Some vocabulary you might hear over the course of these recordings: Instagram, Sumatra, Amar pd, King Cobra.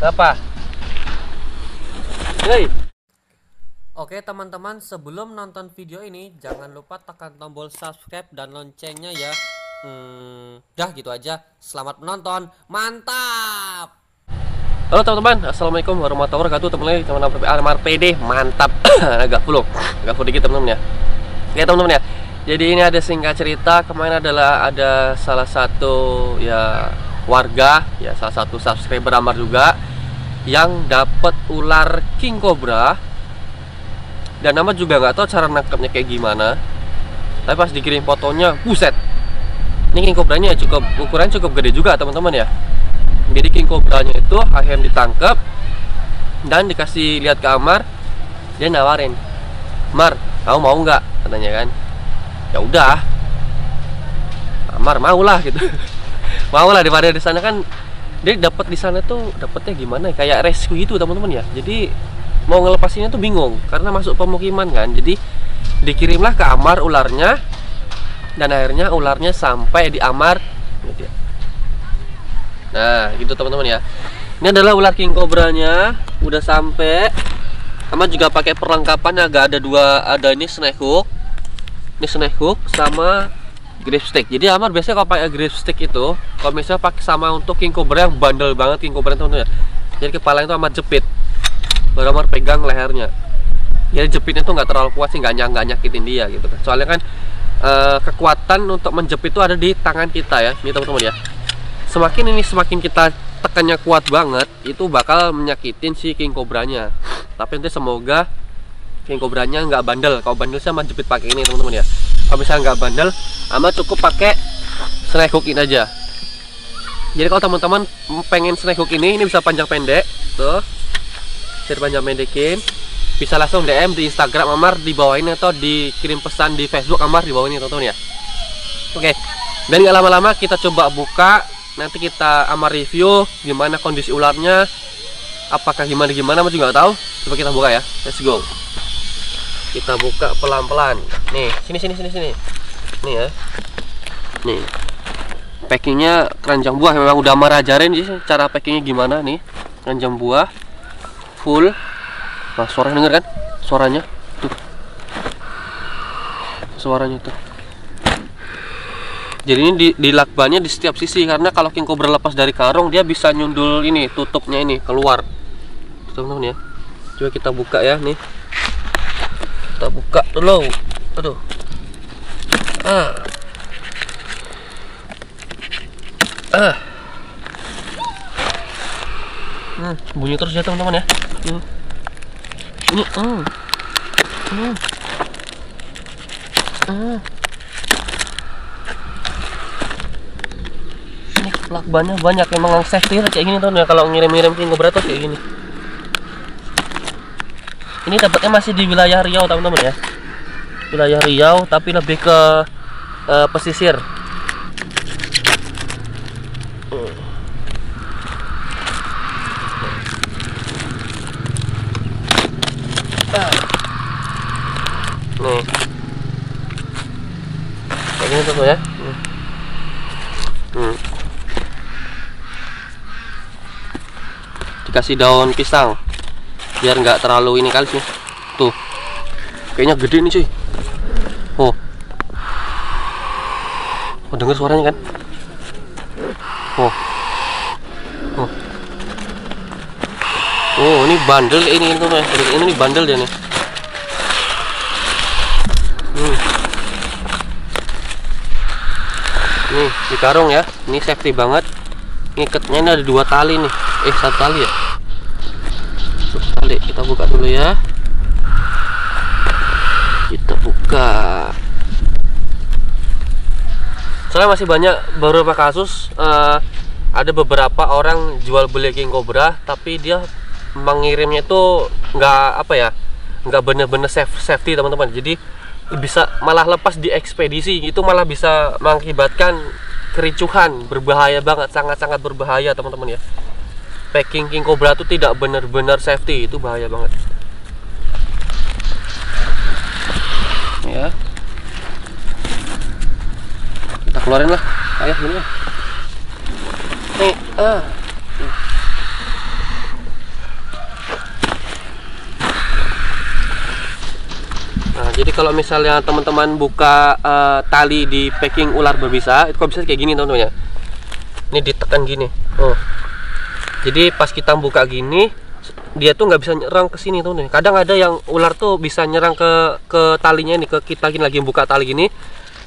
Apa? Hey. Oke teman-teman, sebelum nonton video ini jangan lupa tekan tombol subscribe dan loncengnya ya. Dah gitu aja. Selamat menonton. Mantap. Halo teman-teman, assalamualaikum warahmatullahi wabarakatuh. Teman-teman Amar pd mantap. agak full dikit teman-teman ya. Oke teman-teman ya. Jadi ini ada singkat cerita, kemarin adalah ada salah satu ya warga ya, salah satu subscriber Amar juga yang dapat ular king cobra, dan Amar juga nggak tahu cara nangkapnya kayak gimana. Tapi pas dikirim fotonya, buset. Ini king cobranya cukup ukurannya cukup gede juga teman-teman ya. Jadi king cobranya itu akhirnya ditangkap dan dikasih lihat ke Amar. Dia nawarin, "Mar, kamu mau nggak?" katanya kan. Ya udah, Amar maulah gitu. Maulah, daripada di sana kan dia dapat di sana tuh dapatnya gimana? Kayak rescue itu teman-teman ya. Jadi mau ngelepasinnya tuh bingung karena masuk pemukiman kan. Jadi dikirimlah ke Amar ularnya, dan akhirnya ularnya sampai di Amar. Nah, gitu teman-teman ya. Ini adalah ular king cobranya, udah sampai. Amar juga pakai perlengkapan, agak ada dua, ada ini snack hook. Ini snack hook sama grip stick. Jadi Amar biasanya kalau pakai grip stick itu, kalau misalnya pakai sama untuk king cobra yang bandel banget king cobra teman-teman ya. Jadi kepalanya itu Amar jepit, baru Amar pegang lehernya. Jadi jepitnya tuh nggak terlalu kuat sih, nggak nyakitin dia gitu kan. Soalnya kan kekuatan untuk menjepit itu ada di tangan kita ya, ini teman-teman ya. Semakin ini semakin kita tekannya kuat banget, itu bakal menyakitin si king cobranya. Tapi nanti semoga king cobranya nggak bandel. Kalau bandel sih Amar jepit pakai ini teman-teman ya. Kalau misalnya nggak bandel, Amar cukup pakai snack hook ini aja. Jadi kalau teman-teman pengen snack hook ini bisa panjang pendek tuh, bisa panjang pendekin, bisa langsung DM di Instagram Amar di bawah ini, atau dikirim pesan di Facebook Amar di bawah ini teman-teman ya. Oke, dan nggak lama-lama kita coba buka, nanti kita Amar review gimana kondisi ularnya, apakah gimana Amar juga nggak tahu. Coba kita buka ya, let's go. Kita buka pelan-pelan. Nih, sini. Nih ya. Nih. Packingnya keranjang buah, memang udah Amar ajarin sih cara packingnya gimana nih. Keranjang buah full. Nah, suaranya denger kan? Suaranya tuh. Suaranya tuh. Jadi ini di lakbannya di setiap sisi, karena kalau king cobra lepas dari karung dia bisa nyundul ini, tutupnya ini keluar. Teman-teman ya. Coba kita buka ya nih. Kita buka dulu. Aduh. Bunyi terus ya teman-teman ya. Ini lakbannya banyak, emang safety kayak gini teman ya. Kalau ngirim-ngirim king cobra tuh kayak gini. Ini dapatnya masih di wilayah Riau teman-teman ya, wilayah Riau, tapi lebih ke pesisir. Nih, kayak gini tuh ya. Dikasih daun pisang biar nggak terlalu ini kali sih. Tuh kayaknya gede nih cuy. Oh denger suaranya kan. Oh ini bandel ini teman. Ini bandel dia nih. Nih di karung ya. Ini safety banget. Ngiketnya ini ada dua tali nih. Satu tali ya. Kita buka dulu ya, kita buka. Soalnya masih banyak beberapa kasus, ada beberapa orang jual beli king cobra tapi dia mengirimnya itu nggak bener-bener safety teman-teman. Jadi bisa malah lepas di ekspedisi, itu malah bisa mengakibatkan kericuhan, berbahaya banget, sangat-sangat berbahaya teman-teman ya. Packing king cobra itu tidak benar-benar safety, itu bahaya banget ya. Kita keluarin lah, ayah gini lah. Nih, kalau misalnya teman-teman buka tali di packing ular berbisa, itu kok bisa kayak gini teman-teman ya. Ini ditekan gini. Oh. Jadi pas kita buka gini, dia tuh nggak bisa nyerang ke sini teman-teman. Kadang ada yang ular tuh bisa nyerang ke talinya ini, ke kita gini lagi buka tali gini.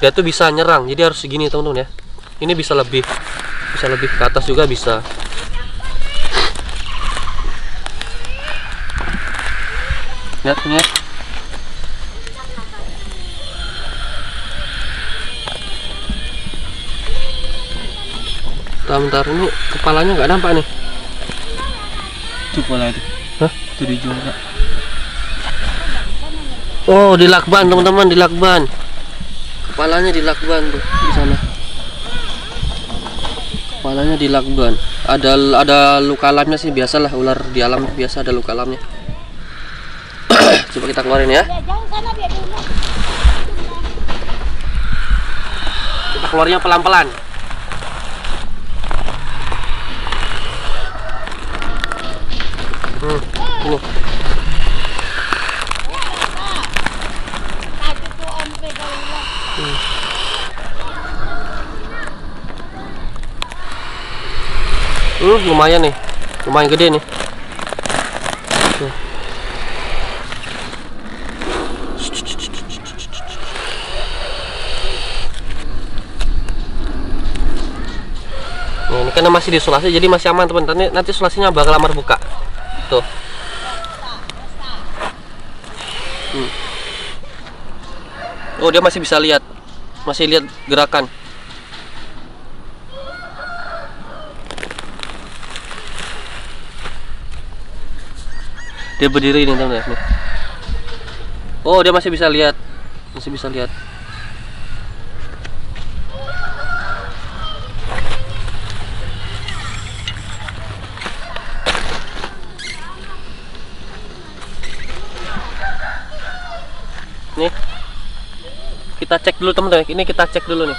Dia tuh bisa nyerang. Jadi harus segini teman-teman ya. Ini bisa lebih ke atas juga bisa. Lihat nih. Ya. Bentar, ini kepalanya nggak nampak nih. Itu kepala itu. Hah? Itu di jumpa. Oh, di lakban teman-teman, di lakban. Kepalanya di lakban tuh di sana. Kepalanya di lakban. Ada luka lamnya sih, biasalah ular di alam biasa ada luka lamnya. Coba kita keluarin ya. Kita keluarnya pelan-pelan. Lumayan nih, lumayan gede nih. Nah, ini karena masih disulasi jadi masih aman teman-teman. Nanti sulasinya bakal amar buka. Tuh. Oh, dia masih bisa lihat. Masih lihat gerakan. Dia berdiri nih teman-teman. Oh, dia masih bisa lihat. Masih bisa lihat. Nih. Kita cek dulu teman-teman. Ini kita cek dulu nih.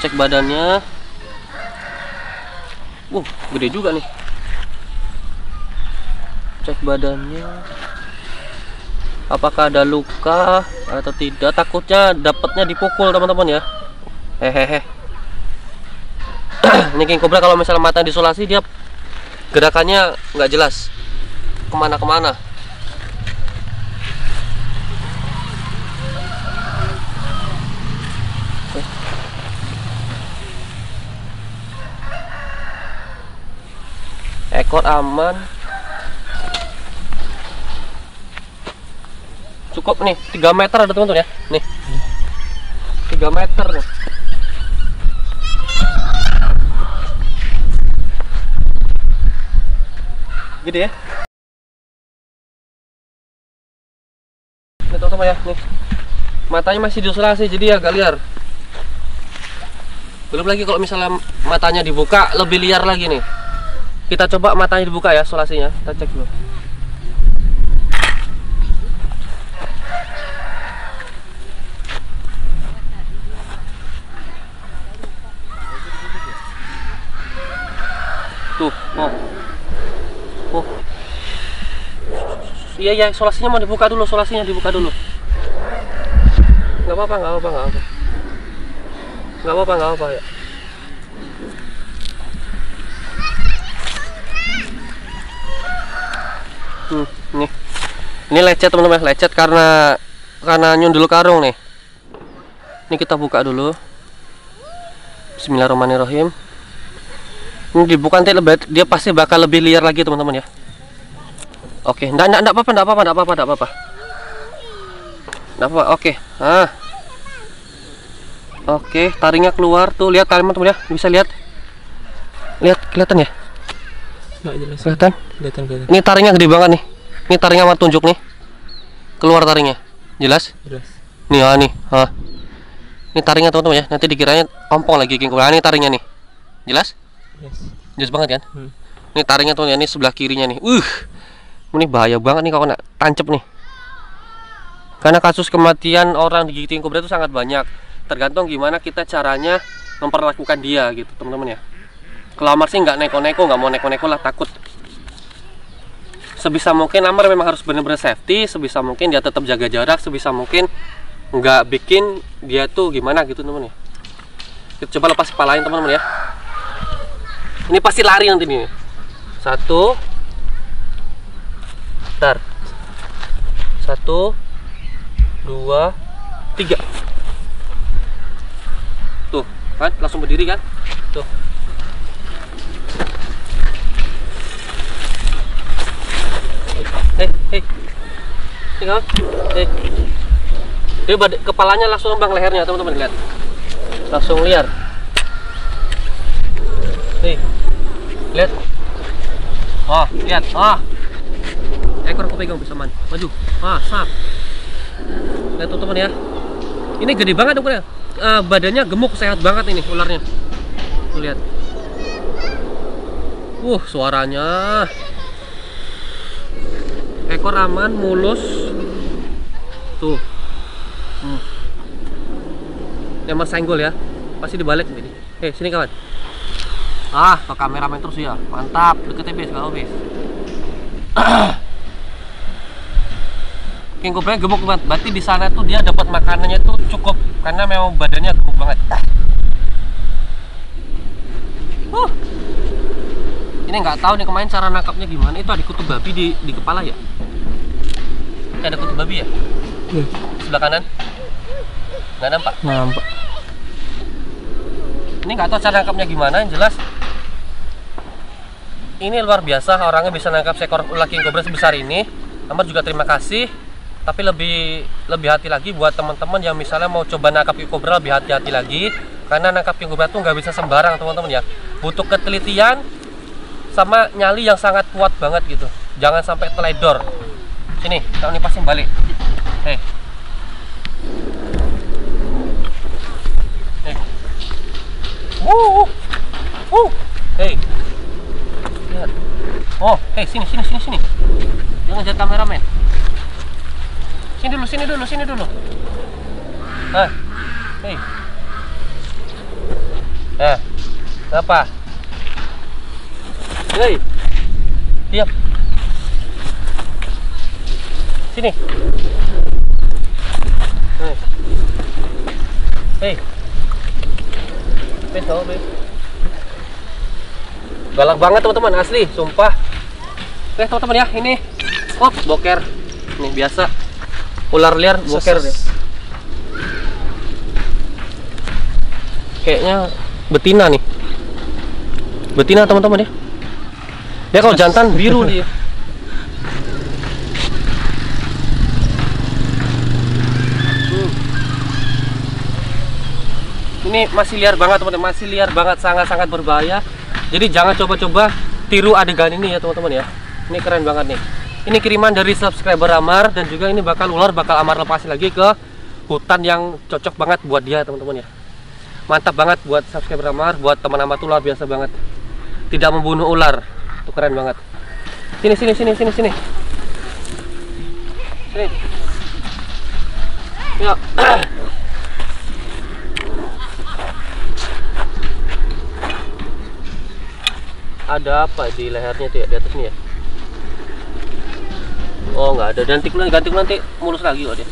Cek badannya. Gede juga nih. Cek badannya. Apakah ada luka atau tidak? Takutnya dapatnya dipukul teman-teman ya. Hehehe. Ini king cobra kalau misalnya mata disolasi dia gerakannya nggak jelas kemana-kemana. Ekor aman, cukup nih 3 meter ada teman-teman ya, nih 3 meter nih. Gede ya teman-teman ya. Nih matanya masih diisolasi jadi agak liar. Belum lagi kalau misalnya matanya dibuka lebih liar lagi nih. Kita coba matanya dibuka ya, solasinya kita cek dulu. Tuh, oh. Iya, solasinya mau dibuka dulu, solasinya dibuka dulu. Nggak apa-apa ya. Ini lecet teman-teman, lecet karena nyundul karung nih. Ini kita buka dulu. Bismillahirrahmanirrahim. Ini dibuka nanti dia pasti bakal lebih liar lagi teman-teman ya. Oke, enggak apa-apa. Oke. Ah. Oke, taringnya keluar tuh, lihat teman-teman ya, bisa lihat. Lihat kelihatan ya? Kelihatan. Ini taringnya gede banget nih. Ini taringnya mau tunjuk nih. Keluar taringnya. Jelas? Nih, ah nih. Ah. Ini taringnya teman-teman ya. Nanti dikiranya ompong lagi king cobra. Ini taringnya nih. Jelas? Jelas banget kan? Ini taringnya teman-teman, ini sebelah kirinya nih. Ini bahaya banget nih kalau kena tancep nih. Karena kasus kematian orang digigit king cobra itu sangat banyak. Tergantung gimana kita caranya memperlakukan dia gitu, teman-teman ya. Kalau Amar sih nggak neko-neko lah, takut sebisa mungkin Amar memang harus benar-benar safety, sebisa mungkin dia tetap jaga jarak, sebisa mungkin nggak bikin dia tuh gimana gitu teman-teman ya. Kita coba lepas kepalain teman-teman ya. Ini pasti lari nanti nih. Satu, bentar. Satu, dua, tiga. Tuh kan langsung berdiri kan. Tuh. Hei. Dia kepalanya langsung lembang lehernya, teman-teman lihat. Langsung liar. Hei. Lihat. Oh, lihat. Ah. Ekor aku pegang bisa man. Maju. Ah, sap. Lihat teman-teman ya. Ini gede banget ukurannya. Badannya gemuk, sehat banget ini ularnya. Tuh lihat. Suaranya. Ekor aman, mulus. Tuh. Amar senggol ya. Pasti dibalik ini. Sini kawan. Ah, ke kameramen terus ya. Mantap, deketnya bis kalau bis. King Cobra gemuk banget. Berarti di sana tuh dia dapat makanannya tuh cukup karena memang badannya gemuk banget. Ini nggak tahu nih kemarin cara nangkapnya gimana. Itu ada kutub babi di kepala ya. Ini ada kutub babi ya. Sebelah kanan. Nggak nampak. Ini nggak tahu cara nangkapnya gimana. Yang jelas ini luar biasa orangnya bisa nangkap seekor ular king cobra sebesar ini. Amar juga terima kasih. Tapi lebih hati lagi buat teman-teman yang misalnya mau coba nangkap king cobra, lebih hati-hati lagi. Karena nangkap king cobra tuh nggak bisa sembarang teman-teman ya. Butuh ketelitian sama nyali yang sangat kuat banget gitu, jangan sampai teledor. Sini, kalau ini pasti balik. Lihat. Sini. Jangan jatuh kameramen. Sini dulu. Apa? Hei, diam. Sini. Hei. Galak banget teman-teman, asli, sumpah. Oke teman-teman ya, ini boker. Ini biasa ular liar boker deh. Kayaknya betina nih. Betina teman-teman ya. Dia kalau jantan biru dia. Ini masih liar banget teman-teman, masih liar banget, sangat-sangat berbahaya. Jadi jangan coba-coba tiru adegan ini ya teman-teman ya. Ini keren banget nih. Ini kiriman dari subscriber Amar dan juga ini bakal Amar lepasin lagi ke hutan yang cocok banget buat dia teman-teman ya. Mantap banget buat subscriber Amar, buat teman Amar tuh luar biasa banget. Tidak membunuh ular. Itu keren banget. Sini. Yuk. Ada apa di lehernya tuh ya, di atas nih ya? Oh, nggak ada. Ganti nanti mulus lagi kok dia.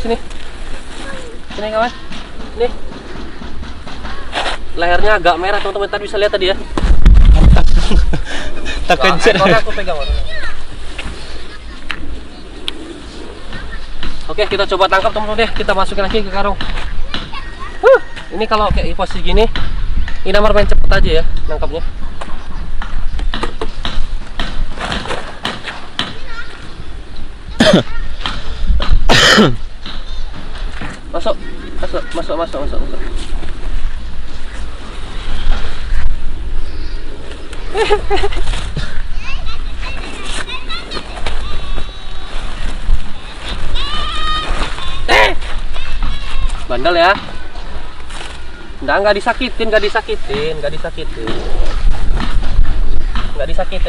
Sini kawan. Nih. Lehernya agak merah teman-teman, tadi bisa lihat tadi ya. Tak kencet. Aku pegang. Oke, kita coba tangkap teman-teman deh. Kita masukin lagi ke karung. Ini kalau kayak posisi gini, ini Amar main cepet aja ya nangkapnya. Masuk. Bandel ya. Nggak disakitin.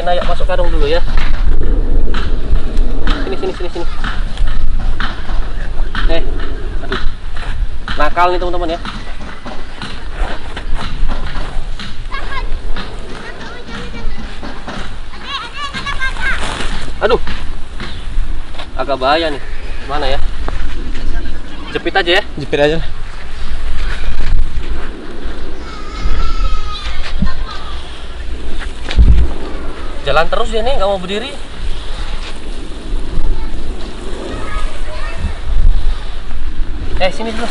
Ayo masuk karung dulu ya. Sini. Aduh. Nakal nih teman-teman ya. Aduh, agak bahaya nih. Mana ya? Jepit aja ya? Jepit aja lah. Jalan terus ya nih, nggak mau berdiri. Sini dulu.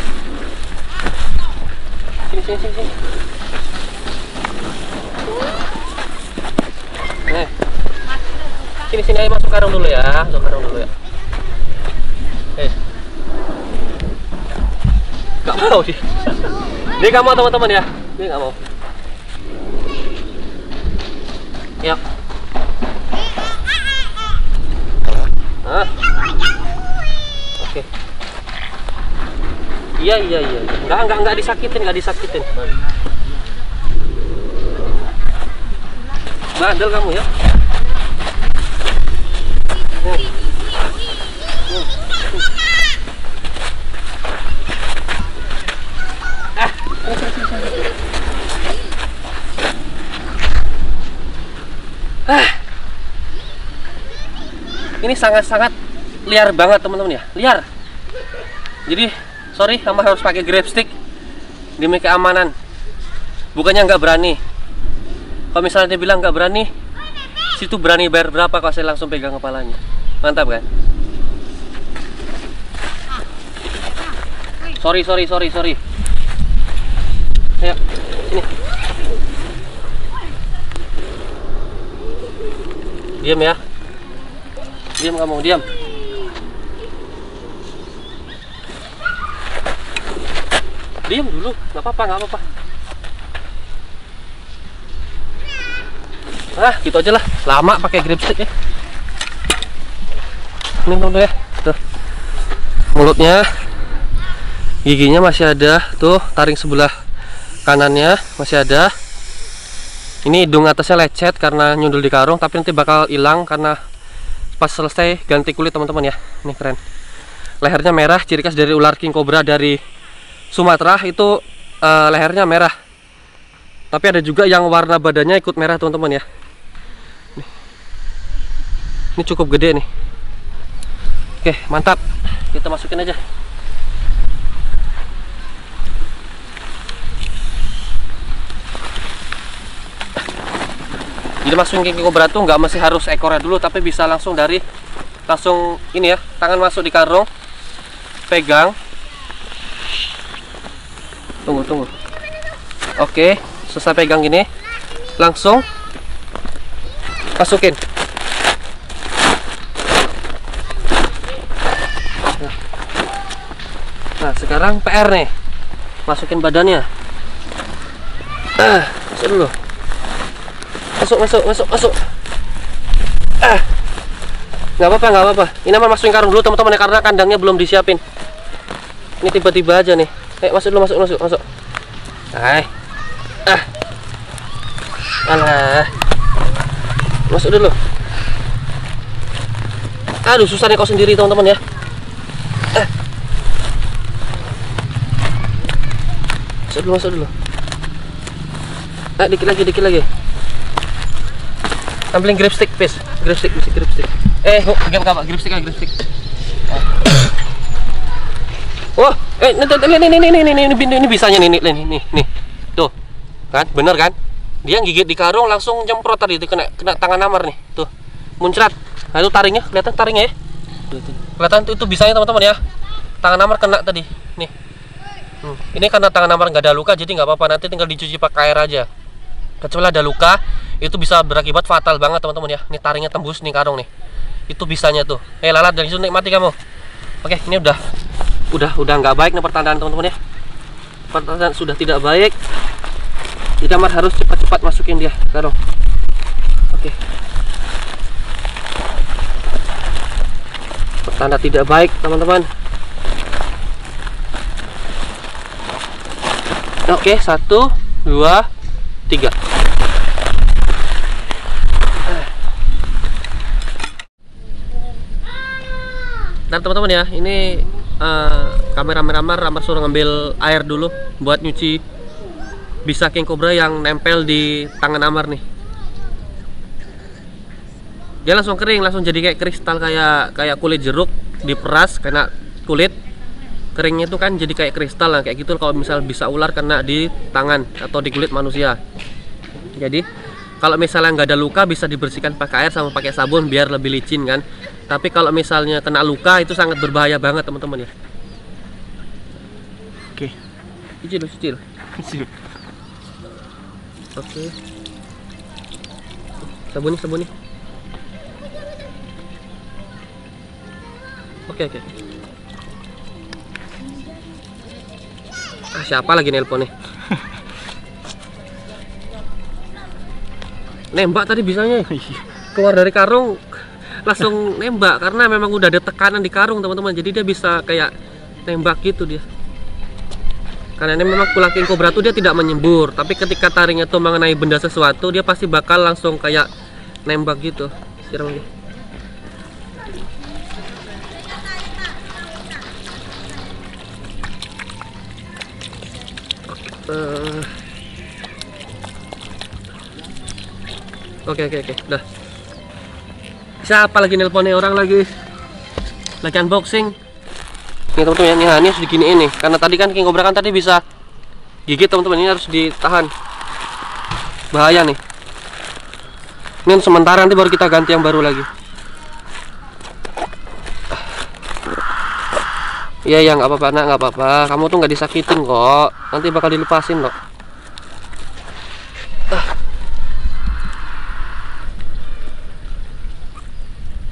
Sini. Sini ayo masuk karung dulu ya. Nggak mau dia. Dia nggak mau teman-teman ya. Dia nggak mau. Ya. Oke. Iya. Enggak disakitin. Bandel kamu ya. Ini sangat-sangat liar banget teman-teman ya, liar. Jadi sorry, Amar harus pakai grip stick demi keamanan. Bukannya nggak berani. Kalau misalnya dia bilang nggak berani, situ berani bayar berapa kalau saya langsung pegang kepalanya. Mantap kan? Sorry. Ayo, sini. Diam ya. Diam kamu, diam. Diam dulu, nggak apa-apa. Nah, gitu aja lah. Lama pakai grip stick ya. Ini dulu ya. Tuh. Mulutnya, giginya masih ada. Tuh, taring sebelah kanannya masih ada. Ini hidung atasnya lecet karena nyundul di karung, tapi nanti bakal hilang karena pas selesai ganti kulit teman-teman ya. Ini keren. Lehernya merah, ciri khas dari ular king cobra dari Sumatra itu lehernya merah. Tapi ada juga yang warna badannya ikut merah teman-teman ya. Ini cukup gede nih. Oke, mantap. Kita masukin aja. Jadi masukin king cobra tuh nggak mesti harus ekornya dulu, tapi bisa langsung ini ya, tangan masuk di karung, pegang, tunggu. Oke, selesai pegang gini, langsung masukin. Nah sekarang PR nih, masukin badannya. Masuk dulu. Masuk. Nggak apa-apa. Ini Amar masukin karung dulu teman-teman ya, karena kandangnya belum disiapin. Ini tiba-tiba aja nih. Ayo masuk dulu, masuk. Alah. Masuk dulu. Aduh, susah nih kau sendiri teman-teman ya. Masuk dulu. Dikit lagi. Ambilin grip stick, please. Grip stick. Grip stick. Wah, ini bisanya nih. Tuh. Kan? Bener kan? Dia gigit di karung langsung nyemprot tadi itu kena tangan Amar nih. Tuh. Muncrat. Nah, itu taringnya, kelihatan taringnya ya? Kelihatan itu bisanya teman-teman ya. Tangan Amar kena tadi. Nih. Ini karena tangan Amar nggak ada luka, jadi nggak apa-apa, nanti tinggal dicuci pakai air aja. Kecuali ada luka, itu bisa berakibat fatal banget teman-teman ya. Ini taringnya tembus nih karung nih. Itu bisanya tuh. Lalat dari situ nikmati kamu. Oke, ini udah nggak baik nih pertandaan teman-teman ya. Pertandaan sudah tidak baik. Jadi Amar harus cepat-cepat masukin dia karung. Oke. Pertanda tidak baik teman-teman. Oke, 1, 2, 3. Dan teman-teman ya, ini kameramen Amar suruh ngambil air dulu buat nyuci bisa king cobra yang nempel di tangan Amar nih. dia langsung kering, langsung jadi kayak kristal, kayak kulit jeruk diperas kena kulit, keringnya itu kan jadi kayak kristal lah, kayak gitu kalau misal bisa ular kena di tangan atau di kulit manusia. Jadi kalau misalnya nggak ada luka bisa dibersihkan pakai air sama pakai sabun biar lebih licin kan. Tapi kalau misalnya kena luka itu sangat berbahaya banget teman-teman ya. Oke. Cicil. Oke. Sabunnya. Oke. Ah, siapa lagi nelpon nih? Nembak tadi bisanya, keluar dari karung langsung nembak karena memang udah ada tekanan di karung teman-teman, jadi dia bisa kayak nembak gitu dia. Karena ini memang ular king cobra tuh dia tidak menyembur, tapi ketika taringnya tuh mengenai benda sesuatu dia pasti bakal langsung kayak nembak gitu. Siram lagi. Oke. Dah. Siapa lagi nelponnya, orang lagi unboxing. Nih teman-teman ya, ini harus diginiin nih. Karena tadi kan king cobra kan tadi bisa gigit teman-teman, ini harus ditahan. Bahaya nih. Ini sementara nanti baru kita ganti yang baru lagi. Iya, nggak apa-apa nak, nggak apa-apa. Kamu tuh nggak disakitin kok. Nanti bakal dilepasin kok.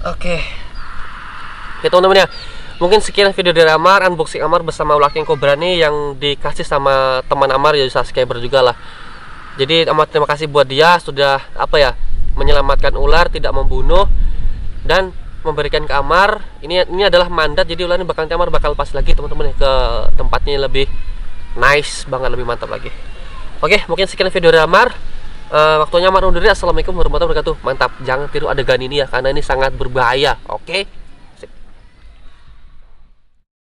Oke. Ya teman-teman ya, mungkin sekian video dari Amar, unboxing Amar bersama ular king cobra nih yang dikasih sama teman Amar ya, subscriber juga lah. Jadi Amar terima kasih buat dia sudah menyelamatkan ular, tidak membunuh dan memberikan ke Amar. Ini adalah mandat, jadi ular ini Amar bakal lepas lagi teman-teman ya, ke tempatnya lebih nice banget, lebih mantap lagi. Oke, mungkin sekian video dari Amar. Waktunya Amar undur diri. Assalamualaikum warahmatullahi wabarakatuh. Mantap, jangan tiru adegan ini ya, karena ini sangat berbahaya. Oke.